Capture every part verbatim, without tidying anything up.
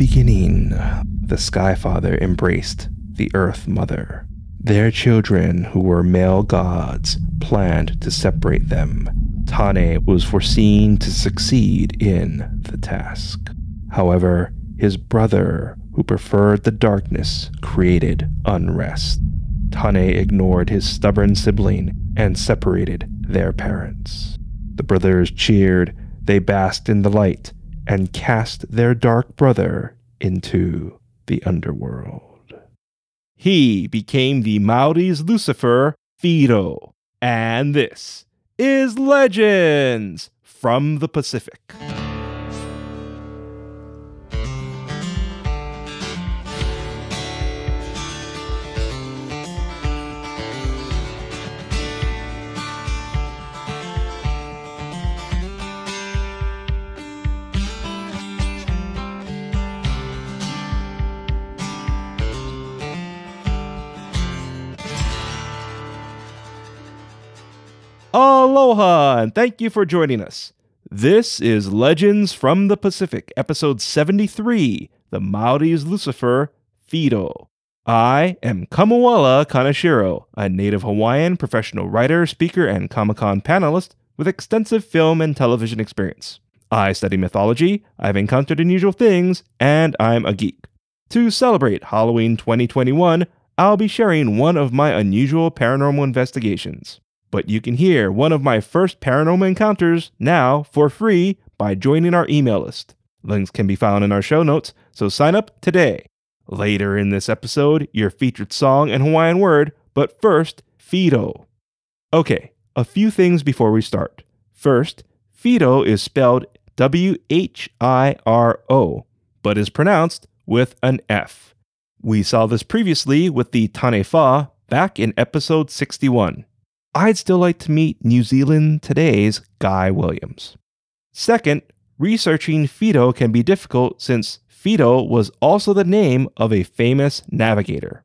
beginning, the Sky Father embraced the Earth Mother. Their children, who were male gods, planned to separate them. Tane was foreseen to succeed in the task. However, his brother, who preferred the darkness, created unrest. Tane ignored his stubborn sibling and separated their parents. The brothers cheered, they basked in the light, and cast their dark brother into the underworld. He became the Maori's Lucifer, Whiro, and this is Legends from the Pacific. Aloha, and thank you for joining us. This is Legends from the Pacific, episode seventy-three, The Maori's Lucifer, Whiro. I am Kamuela Kaneshiro, a native Hawaiian professional writer, speaker, and Comic-Con panelist with extensive film and television experience. I study mythology, I've encountered unusual things, and I'm a geek. To celebrate Halloween twenty twenty-one, I'll be sharing one of my unusual paranormal investigations. But you can hear one of my first paranormal encounters now for free by joining our email list. Links can be found in our show notes, so sign up today. Later in this episode, your featured song and Hawaiian word, but first, Whiro. Okay, a few things before we start. First, Whiro is spelled W H I R O, but is pronounced with an F. We saw this previously with the Tanefa back in episode sixty-one. I'd still like to meet New Zealand Today's Guy Williams. Second, researching Whiro can be difficult since Whiro was also the name of a famous navigator.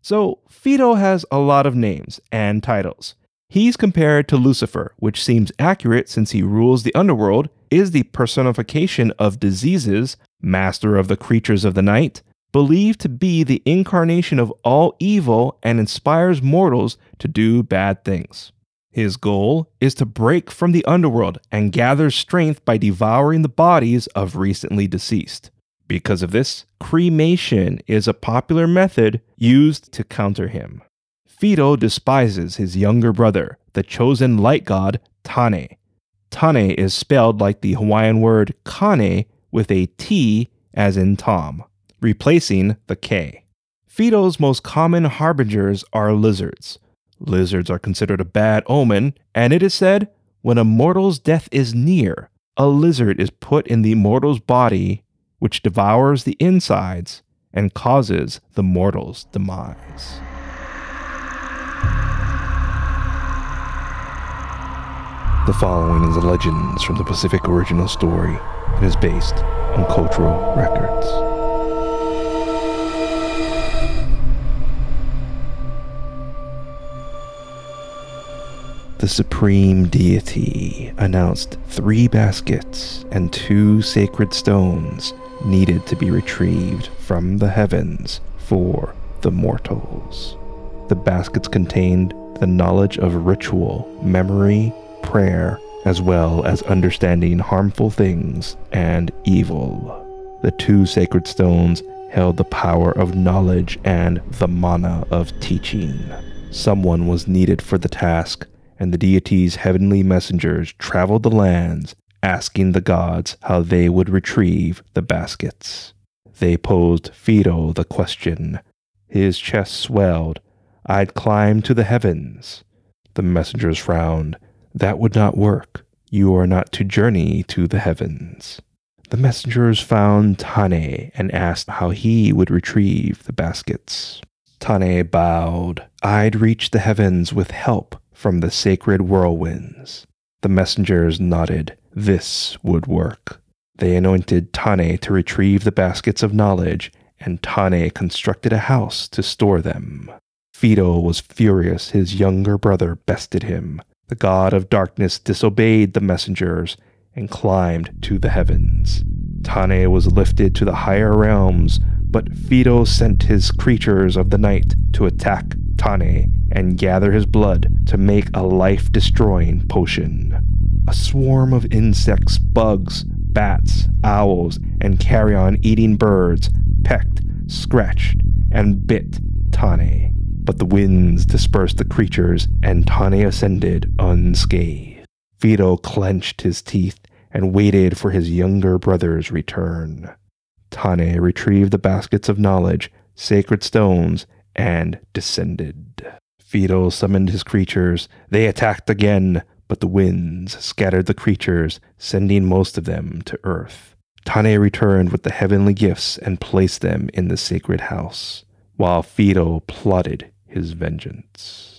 So Whiro has a lot of names and titles. He's compared to Lucifer, which seems accurate since he rules the underworld, is the personification of diseases, master of the creatures of the night, believed to be the incarnation of all evil and inspires mortals to do bad things. His goal is to break from the underworld and gather strength by devouring the bodies of recently deceased. Because of this, cremation is a popular method used to counter him. Whiro despises his younger brother, the chosen light god Tane. Tane is spelled like the Hawaiian word Kane with a T as in Tom, replacing the K. Fido's most common harbingers are lizards. Lizards are considered a bad omen, and it is said, when a mortal's death is near, a lizard is put in the mortal's body, which devours the insides and causes the mortal's demise. The following is the Legends from the Pacific original story and is based on cultural records. The supreme deity announced three baskets and two sacred stones needed to be retrieved from the heavens for the mortals. The baskets contained the knowledge of ritual, memory, prayer, as well as understanding harmful things and evil. The two sacred stones held the power of knowledge and the mana of teaching. Someone was needed for the task, and the deity's heavenly messengers traveled the lands, asking the gods how they would retrieve the baskets. They posed Whiro the question. His chest swelled. I'd climb to the heavens. The messengers frowned. That would not work. You are not to journey to the heavens. The messengers found Tane and asked how he would retrieve the baskets. Tane bowed. I'd reach the heavens with help from the sacred whirlwinds. The messengers nodded. This would work. They anointed Tane to retrieve the baskets of knowledge, and Tane constructed a house to store them. Whiro was furious his younger brother bested him. The god of darkness disobeyed the messengers and climbed to the heavens. Tane was lifted to the higher realms, but Fido sent his creatures of the night to attack Tane and gather his blood to make a life-destroying potion. A swarm of insects, bugs, bats, owls, and carrion-eating birds pecked, scratched, and bit Tane, but the winds dispersed the creatures and Tane ascended unscathed. Fido clenched his teeth and waited for his younger brother's return. Tane retrieved the baskets of knowledge, sacred stones, and descended. Fido summoned his creatures. They attacked again, but the winds scattered the creatures, sending most of them to earth. Tane returned with the heavenly gifts and placed them in the sacred house, while Fido plotted his vengeance.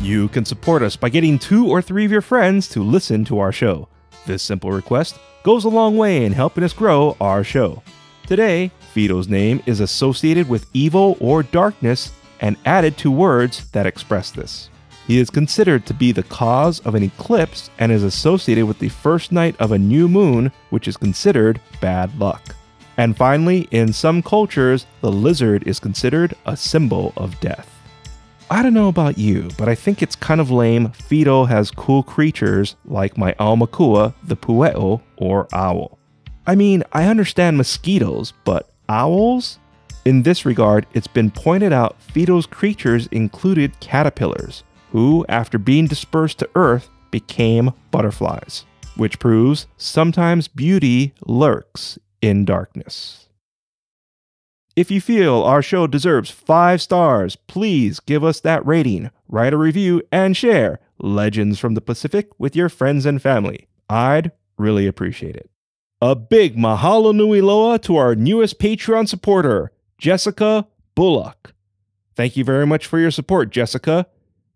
You can support us by getting two or three of your friends to listen to our show. This simple request goes a long way in helping us grow our show. Today, Fido's name is associated with evil or darkness and added to words that express this. He is considered to be the cause of an eclipse and is associated with the first night of a new moon, which is considered bad luck. And finally, in some cultures, the lizard is considered a symbol of death. I don't know about you, but I think it's kind of lame Fido has cool creatures like my Aumakua, the Pueo, or owl. I mean, I understand mosquitoes, but owls? In this regard, it's been pointed out Fido's creatures included caterpillars, who, after being dispersed to Earth, became butterflies, which proves sometimes beauty lurks in darkness. If you feel our show deserves five stars, please give us that rating, write a review, and share Legends from the Pacific with your friends and family. I'd really appreciate it. A big mahalo nui loa to our newest Patreon supporter, Jessica Bullock. Thank you very much for your support, Jessica.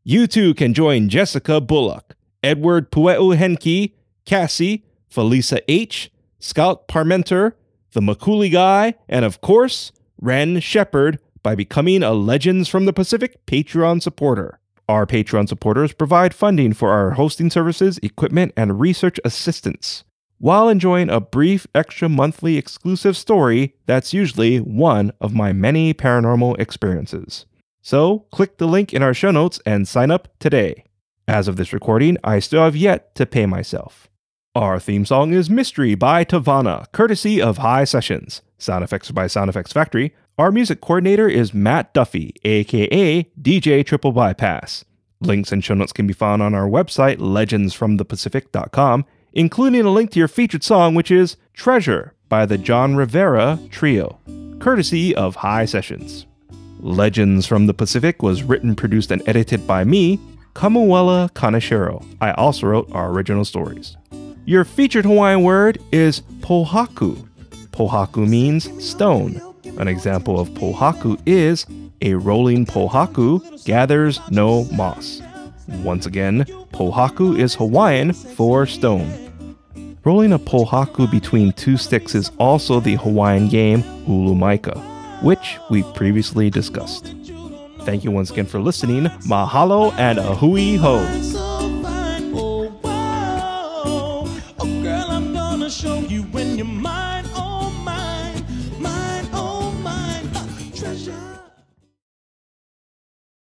You too can join Jessica Bullock, Edward Pueu Henke, Cassie, Felisa H., Scout Parmenter, the Makuli Guy, and of course, Ren Shepherd by becoming a Legends from the Pacific Patreon supporter. Our Patreon supporters provide funding for our hosting services, equipment, and research assistance, while enjoying a brief extra monthly exclusive story that's usually one of my many paranormal experiences. So, click the link in our show notes and sign up today. As of this recording, I still have yet to pay myself. Our theme song is Mystery by Tavana, courtesy of High Sessions. Sound effects by Sound Effects Factory. Our music coordinator is Matt Duffy, aka D J Triple Bypass. Links and show notes can be found on our website, legends from the pacific dot com, including a link to your featured song, which is Treasure by The John Rivera Trio, courtesy of High Sessions. Legends from the Pacific was written, produced, and edited by me, Kamuela Kaneshiro. I also wrote our original stories. Your featured Hawaiian word is Pohaku. Pohaku means stone. An example of Pohaku is a rolling Pohaku gathers no moss. Once again, Pohaku is Hawaiian for stone. Rolling a Pohaku between two sticks is also the Hawaiian game Ulumaika, which we previously discussed. Thank you once again for listening. Mahalo and a hui ho.